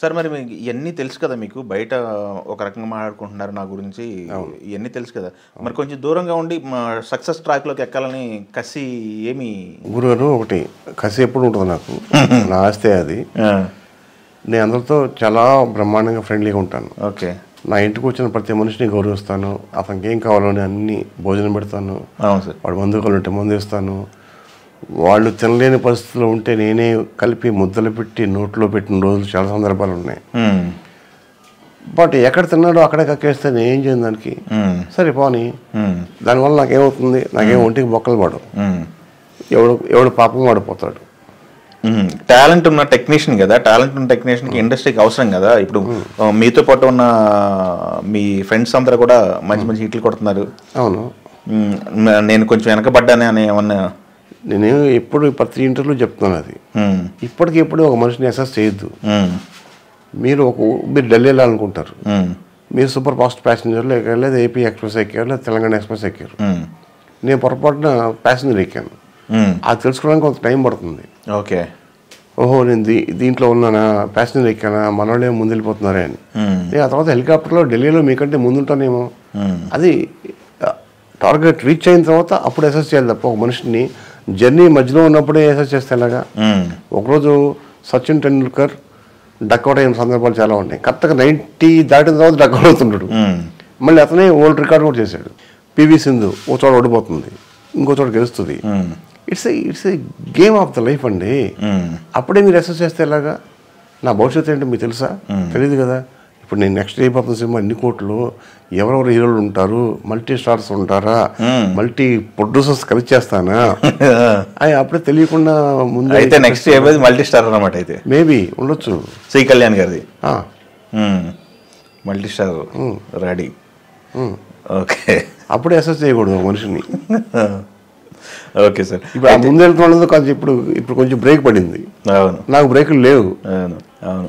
Sir మరి ఇవన్నీ తెలుసు కదా మీకు, బయట ఒక రకంగా మాట్లాడుకుంటున్నారు నా గురించి, ఇవన్నీ తెలుసు కదా, మరి కొంచెం దూరంగా ఉండి మా సక్సెస్ ట్రాక్లోకి ఎక్కాలని కసి ఏమి? గురుగారు ఒకటి కసి ఎప్పుడు ఉంటుంది నాకు, నా ఆస్తే అది. నేను అందరితో చాలా బ్రహ్మాండంగా ఫ్రెండ్లీగా ఉంటాను. ఓకే, నా ఇంటికి వచ్చిన ప్రతి మనిషిని గౌరవిస్తాను, అతనికి ఏం కావాలని అన్ని భోజనం పెడతాను, వాడు మందు కావాలంటే మందు ఇస్తాను, వాళ్ళు తినలేని పరిస్థితుల్లో ఉంటే నేనే కలిపి ముద్దలు పెట్టి నోట్లో పెట్టిన రోజులు చాలా సందర్భాలు ఉన్నాయి. బట్ ఎక్కడ తిన్నాడో అక్కడే కక్కేస్తే నేను ఏం చేయను దానికి, సరే పోనీ, దానివల్ల నాకేమవుతుంది, నాకేం ఒంటికి బొక్కలు పడవు, ఎవడు ఎవడు పాపం వాడిపోతాడు. టాలెంట్ ఉన్న టెక్నీషియన్ కదా, టాలెంట్ ఉన్న టెక్నీషియన్కి ఇండస్ట్రీకి అవసరం కదా. ఇప్పుడు మీతో పాటు ఉన్న మీ ఫ్రెండ్స్ అందరూ కూడా మంచి మంచి హిట్లు కొడుతున్నారు, అవును నేను కొంచెం వెనకబడ్డానే అని ఏమన్నా? నేను ఎప్పుడు ప్రతి ఇంటర్వ్యూలో చెప్తున్నాను అది, ఇప్పటికెప్పుడు ఒక మనిషిని అసెస్ చేయొద్దు. మీరు మీరు ఢిల్లీ వెళ్ళాలనుకుంటారు, మీరు సూపర్ ఫాస్ట్ ప్యాసింజర్లో ఎక్కారు, లేదా ఏపీ ఎక్స్ప్రెస్ ఎక్కారు, లేదా తెలంగాణ ఎక్స్ప్రెస్ ఎక్కారు. నేను పొరపాటున ప్యాసింజర్ ఎక్కాను, అది తెలుసుకోవడానికి కొంత టైం పడుతుంది. ఓకే, ఓహో నేను దీంట్లో ఉన్నానా, ప్యాసింజర్ ఎక్కానా, మనోళ్ళు ఏమో ముందు వెళ్ళిపోతున్నారే అని. నేను ఆ తర్వాత హెలికాప్టర్లో ఢిల్లీలో మీకంటే ముందుంటానేమో, అది టార్గెట్ రీచ్ అయిన తర్వాత అప్పుడు అసెస్ చేయాలి తప్ప ఒక మనిషిని జర్నీ మధ్యలో ఉన్నప్పుడే అసెస్ చేస్తే ఎలాగా? ఒకరోజు సచిన్ టెండూల్కర్ డక్అట్ అయిన సందర్భాలు చాలా ఉన్నాయి, కరెక్ట్గా 90 దాటిన తర్వాత డక్అట్ అవుతుంటాడు, మళ్ళీ అతనే వరల్డ్ రికార్డ్ కూడా చేశాడు. పివి సింధు ఓ చోట ఓడిపోతుంది, ఇంకో చోట గెలుస్తుంది. It's a game of the life అండి. అప్పుడే మీరు అసెస్ చేస్తే ఎలాగా? నా భవిష్యత్తు ఏంటో మీకు తెలుసా? తెలియదు కదా. ఇప్పుడు నేను నెక్స్ట్ అయిపోతున్న సినిమా ఎన్ని కోట్లు, ఎవరెవరు హీరోలు ఉంటారు, మల్టీ స్టార్స్ ఉంటారా, మల్టీ ప్రొడ్యూసర్స్ కలిసి చేస్తానా, అవి అప్పుడే తెలియకుండా ముందు అయితే నెక్స్ట్ మల్టీ స్టార్ అన్నమాట. అయితే మేబీ ఉండొచ్చు, శ్రీ కళ్యాణ్ గారిది మల్టీ స్టార్ రెడీ. ఓకే, అప్పుడే అసెస్ చేయకూడదు మనిషిని. ఓకే సార్, ఇప్పుడు ముందు వెళ్తున్న కాదు, ఇప్పుడు కొంచెం బ్రేక్ పడింది. అవును, నాకు బ్రేకులు లేవు. అవును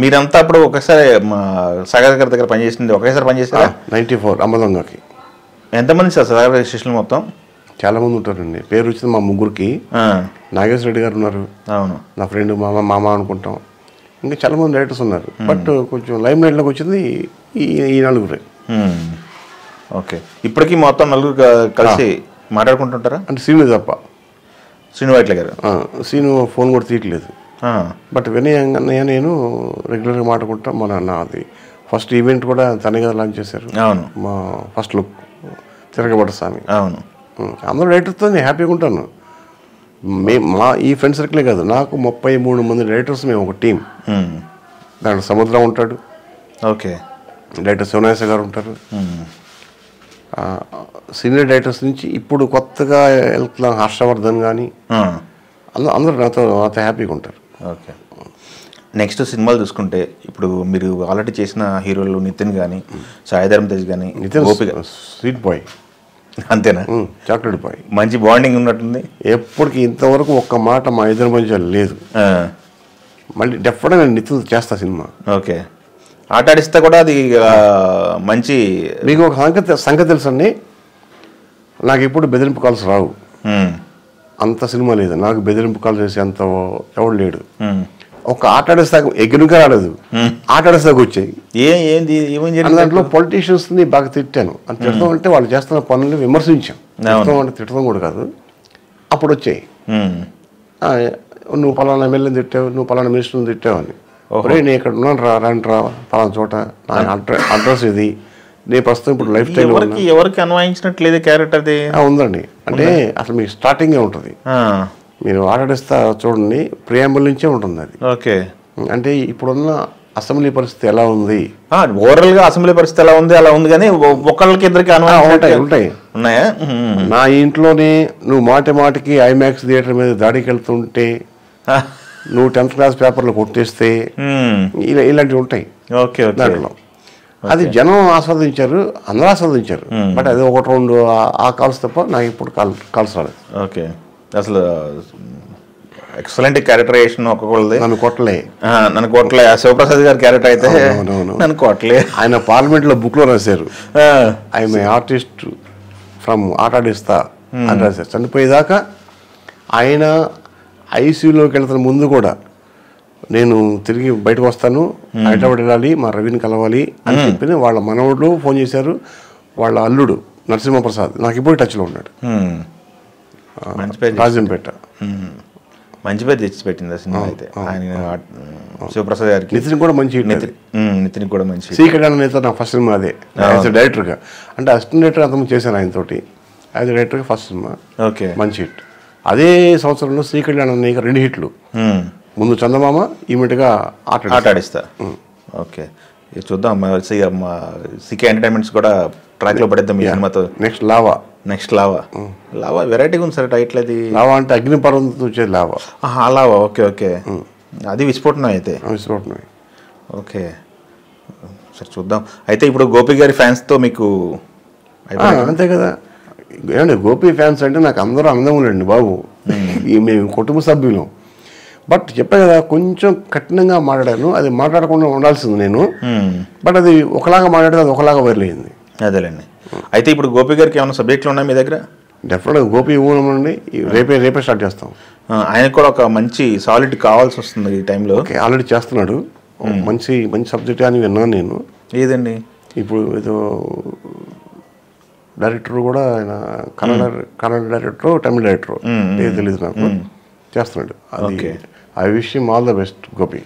మీరంతా అప్పుడు ఒకసారి మా సాగర్ గారి దగ్గర పనిచేసింది, ఒకేసారి పనిచేసారా? 94 అమ్మదొంగకి. ఎంతమంది సార్ సాగర్ గారి స్టేషన్లో? మొత్తం చాలా మంది ఉంటారండి. పేరు వచ్చింది మా ముగ్గురికి, నాగేశ్వర రెడ్డి గారు ఉన్నారు, అవును నా ఫ్రెండ్, మామ అనుకుంటాం, ఇంకా చాలా మంది డైరెక్టర్స్ ఉన్నారు. బట్ కొంచెం లైమ్ లైట్లోకి వచ్చింది ఈ నలుగురే. ఓకే, ఇప్పటికీ మొత్తం నలుగురు కలిసి మాట్లాడుకుంటుంటారా? అంటే శ్రీను తప్ప, శ్రీను వైట్ల గారు, శ్రీను ఫోన్ కూడా తీయట్లేదు. బట్ వినయ నేను రెగ్యులర్గా మాట్లాడుకుంటాం. మన నాది ఫస్ట్ ఈవెంట్ కూడా తనే కదా లాంచ్ చేశారు. అవును, మా ఫస్ట్ లుక్ తిరగబడ్డ స్వామి. అవును, అందరూ రైటర్తో నేను హ్యాపీగా ఉంటాను. మా ఈ ఫ్రెండ్ సర్కిలే కాదు, నాకు 33 మంది రైటర్స్, మేము ఒక టీం. దాంట్లో సముద్రం ఉంటాడు. ఓకే, డైరెక్టర్ శివనాయస గారు ఉంటారు. సీనియర్ డైరెక్టర్స్ నుంచి ఇప్పుడు కొత్తగా వెళ్తున్నాం హర్షవర్ధన్ కానీ, అందరూ నాతో హ్యాపీగా ఉంటారు. ఓకే, నెక్స్ట్ సినిమాలు చూసుకుంటే ఇప్పుడు మీరు ఆల్రెడీ చేసిన హీరోలు నితిన్ కానీ, సాయిధరం తేజ్ కానీ, నితిన్ స్వీట్ బాయ్ అంతేనా? Chocolate boy. మంచి బాండింగ్ ఉన్నట్టుంది. ఎప్పటికీ ఇంతవరకు ఒక్క మాట మా ఇద్దరి మధ్య లేదు. మళ్ళీ డెఫినెట్గా నితిన్ చేస్తా సినిమా. ఓకే, ఆటాడిస్తే కూడా అది మంచి. మీకు ఒక సంగతి తెలుసండి, నాకు ఎప్పుడు బెదిరింపు కాల్స్ రావు, అంత సినిమా లేదు నాకు బెదిరింపు కాల్ చేసి అంత ఎవడు లేడు. ఒక ఆటాడేస్తాకు ఎగ్గునుగా రాలేదు, ఆటాడేస్తాకు వచ్చాయి. దాంట్లో పొలిటీషియన్స్ ని బాగా తిట్టాను. అంత తిట్టడం అంటే వాళ్ళు చేస్తున్న పనులు విమర్శించాం, అంటే తిట్టడం కూడా కాదు. అప్పుడు వచ్చాయి, నువ్వు పలానా ఎమ్మెల్యేని తిట్టావు, నువ్వు పలానా మినిస్టర్ని తిట్టావు అని. నేను ఇక్కడ ఉన్నాను రాంట్రా పలానా చోట, నా అడ్రస్ ఇది, నేను ప్రస్తుతం ఇప్పుడు లైఫ్ స్టైల్ ఎవరికి అన్వయించినట్లేదు క్యారెక్టర్ అది ఉందండి. అంటే అసలు మీకు స్టార్టింగే ఉంటుంది, మీరు ఆటాడిస్తా చూడండి ప్రియాంబుల్ నుంచే ఉంటుంది అది. ఓకే, అంటే ఇప్పుడున్న అసెంబ్లీ పరిస్థితి ఎలా ఉంది, ఓవరాల్ గా అసెంబ్లీ పరిస్థితి ఎలా ఉంది, అలా ఉంది. కానీ ఒకళ్ళకి ఇద్దరికి ఉంటాయి. ఉన్నాయా? నా ఇంట్లోనే నువ్వు మాటికి ఐమాక్స్ థియేటర్ మీద దాడికి వెళ్తుంటే, నువ్వు 10th క్లాస్ పేపర్లు కొట్టేస్తే, ఇలాంటివి ఉంటాయి. ఓకే, దాంట్లో అది జనం ఆస్వాదించారు, అందరూ ఆస్వాదించారు. బట్ అది ఒకటి రెండు ఆ కాల్స్ తప్ప నాకు ఇప్పుడు కాల్స్ రాలేదు. ఓకే, అసలు ఎక్సలెంట్ క్యారెక్టరైజేషన్ ఒక్కొక్కళ్ళది. నన్ను కొట్టలే శివప్రసాద్ గారి క్యారెక్టర్ అయితే నన్ను కొట్టలే. ఆయన పార్లమెంట్లో బుక్లో రాశారు, I'm a artist from Atadista అని రాశారు. చనిపోయేదాకా ఆయన ఐసీయూలోకి వెళ్తున్న ముందు కూడా నేను తిరిగి బయటకు వస్తాను, హైదరాబాద్ వెళ్ళాలి, మా రవిని కలవాలి అని చెప్పి వాళ్ళ మనవడు ఫోన్ చేశారు. వాళ్ళ అల్లుడు నరసింహ ప్రసాద్ నాకు ఇప్పుడు టచ్లో ఉన్నాడు, రాజంపేట. మంచి పేరు తెచ్చి పెట్టింది సినిమా అయితే శివప్రసాద్ గారికి. నితిన్ కూడా మంచి, నితిన్ కూడా మంచి. సీక్రెట్ అనే నా ఫస్ట్ సినిమా అదే, డైరెక్టర్గా. అంటే అసిస్టెంట్ డైరెక్టర్ అంత చేశాను ఆయనతోటి, యాజ్ డైరెక్టర్గా ఫస్ట్ సినిమా. ఓకే, మంచి హిట్. అదే సంవత్సరంలో శ్రీకళ్యాణ్ అనే రెండు హిట్లు, ముందు చందమామ, ఈమెటుగా ఆటాడిస్తా. ఓకే, చూద్దాం. సికే ఎంటర్టైన్మెంట్స్ కూడా ట్రాక్లో పడేద్దాం ఈ సినిమాతో. నెక్స్ట్ లావా, లావా వెరైటీగా ఉంది సార్ టైటిల్. అది లావా అంటే అగ్నిపర్వతం వచ్చేది లావా. లావా, ఓకే ఓకే, అది విస్ఫోటనం అయితే. విస్ఫోటనం, ఓకే సార్, చూద్దాం. అయితే ఇప్పుడు గోపి గారి ఫ్యాన్స్తో మీకు అంతే కదా. ఏమండి, గోపి ఫ్యాన్స్ అంటే నాకు అందరూ అందములండి బాబు, మేము కుటుంబ సభ్యులం. బట్ చెప్పా కదా, కొంచెం కఠినంగా మాట్లాడాను. అది మాట్లాడకుండా ఉండాల్సింది నేను, బట్ అది ఒకలాగా మాట్లాడితే అది ఒకలాగా వైరల్ అయింది. అదేలేండి. అయితే ఇప్పుడు గోపి గారికి ఏమైనా సబ్జెక్టులు ఉన్నాయి మీ దగ్గర? డెఫినెట్గా గోపి ఇవ్వనండి, రేపే స్టార్ట్ చేస్తాం. ఆయనకు కూడా ఒక మంచి సాలిడ్ కావాల్సి వస్తుంది ఈ టైంలో. ఆల్రెడీ చేస్తున్నాడు. మంచి మంచి సబ్జెక్ట్ అని విన్నాను నేను. ఏదండి ఇప్పుడు ఏదో డైరెక్టర్ కూడా, ఆయన కన్నడ డైరెక్టర్, తమిళ డైరెక్టర్, ఏది తెలీదు నాకు, చేస్తున్నాడు. అది I wish him all the best Gopi.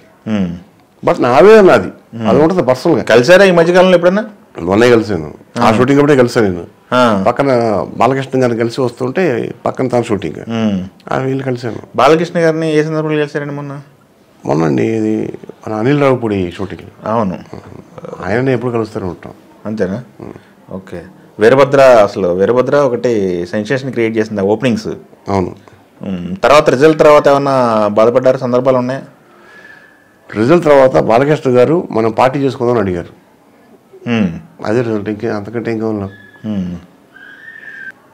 But నావే నాది అది ఉంటుంది పర్సనల్గా. కలిసారా ఈ మధ్యకాలంలో ఎప్పుడన్నా? మొన్నే కలిసాను, ఆ షూటింగ్ అప్పుడే కలిసాను నేను. పక్కన బాలకృష్ణ గారిని కలిసి వస్తుంటే పక్కన తాను షూటింగ్, వీళ్ళు కలిసాను. బాలకృష్ణ గారిని ఏ సందర్భంలో కలిసారండి? మొన్నండి, ఇది మన అనిల్ రావుపూడి షూటింగ్. అవును, ఆయననే ఎప్పుడు కలుస్తూనే ఉంటాం. అంతేనా? ఓకే. వీరభద్ర, అసలు వీరభద్ర ఒకటి సెన్సేషన్ క్రియేట్ చేసింది ఓపెనింగ్స్. అవును. తర్వాత రిజల్ట్ తర్వాత ఏమన్నా బాధపడ్డారు సందర్భాలు ఉన్నాయి? రిజల్ట్ తర్వాత బాలకృష్ణ గారు మనం పార్టీ చేసుకుందామని అడిగారు. అదే రిజల్ట్, ఇంకే అంతకంటే ఇంకా ఉన్నాం.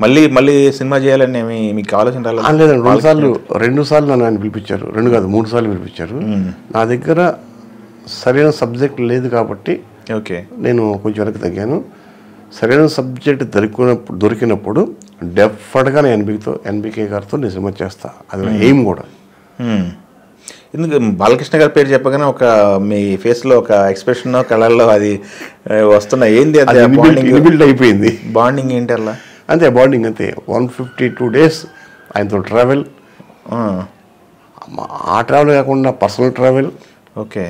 మళ్ళీ మళ్ళీ సినిమా చేయాలని మీకు ఆలోచన రాలేదు? రెండు సార్లు నన్ను ఆయన పిలిపించారు, రెండు కాదు 3 సార్లు పిలిపించారు. నా దగ్గర సరైన సబ్జెక్ట్ లేదు కాబట్టి ఓకే నేను కొంచెం వెనక్కి తగ్గాను. సరైన సబ్జెక్ట్ దొరికినప్పుడు డెఫినెట్గా నేను ఎన్బికే గారితో నిజమా చేస్తా, అది నా ఎయిమ్ కూడా. ఎందుకు బాలకృష్ణ గారి పేరు చెప్పగానే ఒక మీ ఫేస్లో ఒక ఎక్స్ప్రెషన్, కళల్లో అది వస్తున్నాయి. ఏంది బిల్డ్ అయిపోయింది బాండింగ్ ఏంటి? అలా అంతే, బాండింగ్ అంతే. 152 days ఆయనతో ట్రావెల్, ఆ ట్రావెల్ కాకుండా పర్సనల్ ట్రావెల్. ఓకే,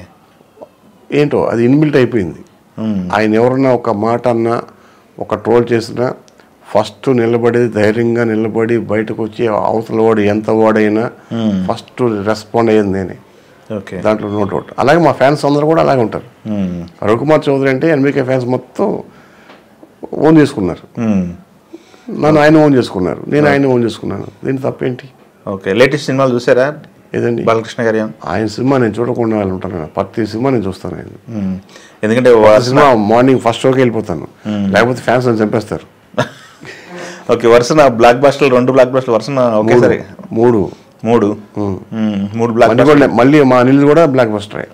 ఏంటో అది ఇన్బిల్ట్ అయిపోయింది. ఆయన ఎవరన్నా ఒక మాట అన్నా, ఒక ట్రోల్ చేసినా ఫస్ట్ నిలబడేది, ధైర్యంగా నిలబడి బయటకు వచ్చి అవతల వాడు ఎంత వాడైనా ఫస్ట్ రెస్పాండ్ అయ్యింది నేనే. ఓకే, దాంట్లో నో డౌట్. అలాగే మా ఫ్యాన్స్ అందరూ కూడా అలాగే ఉంటారు. రఘుకుమార్ చౌదరి అంటే ఎన్బికే ఫ్యాన్స్ మొత్తం ఓన్ చేసుకున్నారు, నన్ను ఆయన ఓన్ చేసుకున్నారు, నేను ఆయన ఓన్ చేసుకున్నాను. దీని తప్పేంటి? ఓకే, లేటెస్ట్ సినిమాలు చూసారా? ఏదండి బాలకృష్ణ గారి ఆయన సినిమా నేను చూడకుండా వాళ్ళు ఉంటాను. ప్రతి సినిమా నేను చూస్తాను ఆయన, ఎందుకంటే సినిమా మార్నింగ్ ఫస్ట్ షోకి వెళ్ళిపోతాను, లేకపోతే ఫ్యాన్స్ నన్ను చంపేస్తారు. ఓకే, వరుస బ్లాక్ బస్టర్లు, 2 బ్లాక్ బస్టర్లు వరుస. ఓకే సరే, మూడు బ్లాక్ బస్టర్లు. మళ్ళీ మా అనిల్ కూడా బ్లాక్ బస్టరే,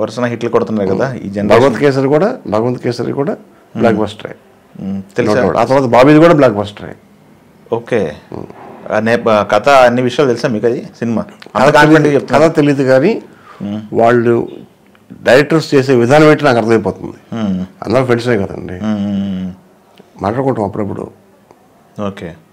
వరుస హిట్లు కొడుతున్నారు కదా ఈ జనరేషన్. భగవంత్ కేసరి కూడా బ్లాక్ బస్టరే, తెలుసు. ఆ తర్వాత బాబీది కూడా బ్లాక్ బస్టరే. ఓకే, కథ అన్ని విషయాలు తెలుసా మీకు? అది సినిమా కథ తెలియదు కానీ వాళ్ళు డైరెక్టర్స్ చేసే విధానం ఏంటి నాకు అర్థమైపోతుంది. అందరూ ఫ్రెండ్సే కదండి, మాట్లాడుకుంటాం అప్పుడప్పుడు. ఓకే.